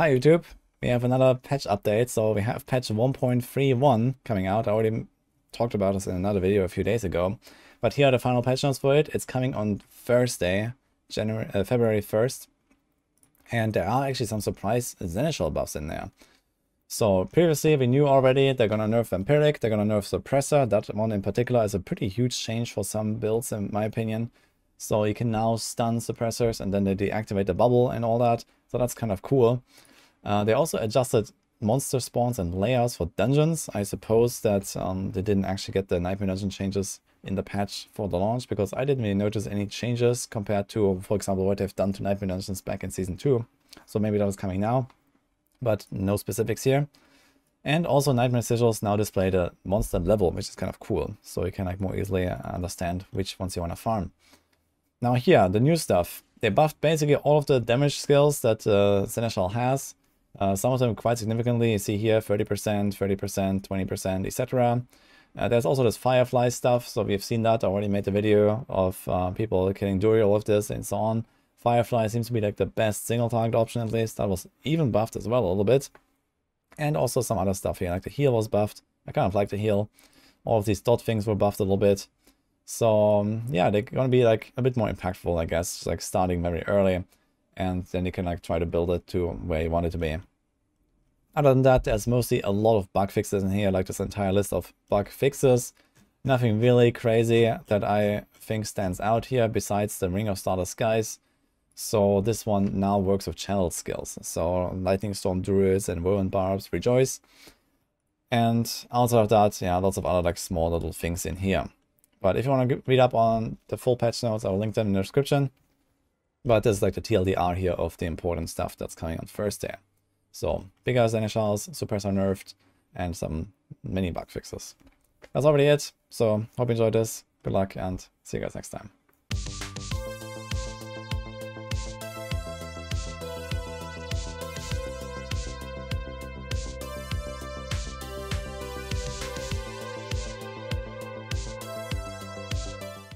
Hi YouTube, we have another patch update. So we have patch 1.31 coming out. I already talked about this in another video a few days ago, but here are the final patch notes for it. It's coming on Thursday, February 1st, and there are actually some surprise Seneschal buffs in there. So previously we knew already they're gonna nerf Vampiric, they're gonna nerf Suppressor. That one in particular is a pretty huge change for some builds in my opinion. So you can now stun Suppressors and then they deactivate the bubble and all that. So that's kind of cool. They also adjusted monster spawns and layouts for dungeons. I suppose that they didn't actually get the Nightmare Dungeon changes in the patch for the launch, because I didn't really notice any changes compared to, for example, what they've done to Nightmare Dungeons back in Season 2. So maybe that was coming now, but no specifics here. And also Nightmare Sigils now display the monster level, which is kind of cool. So you can like more easily understand which ones you want to farm. Now here, the new stuff. They buffed basically all of the damage skills that Seneschal has. Some of them quite significantly. You see here 30%, 30%, 20%, etc. There's also this Firefly stuff. So we've seen that. I already made a video of people killing Durial, all of this and so on. Firefly seems to be like the best single target option at least. That was even buffed as well a little bit. And also some other stuff here, like the heal was buffed. I kind of like the heal. All of these dot things were buffed a little bit. So yeah, they're gonna be like a bit more impactful, I guess, just like starting very early, and then you can like try to build it to where you want it to be. Other than that, there's mostly a lot of bug fixes in here, like this entire list of bug fixes. Nothing really crazy that I think stands out here besides the Ring of Starless Skies. So this one now works with channel skills. So Lightning Storm, Druids, and Woven Barbs rejoice. And outside of that, yeah, lots of other like small little things in here. But if you want to read up on the full patch notes, I'll link them in the description. But this is like the TLDR here of the important stuff that's coming on Thursday. So bigger Seneschals, Suppressor nerfed, and some mini bug fixes. That's already it. So hope you enjoyed this. Good luck and see you guys next time.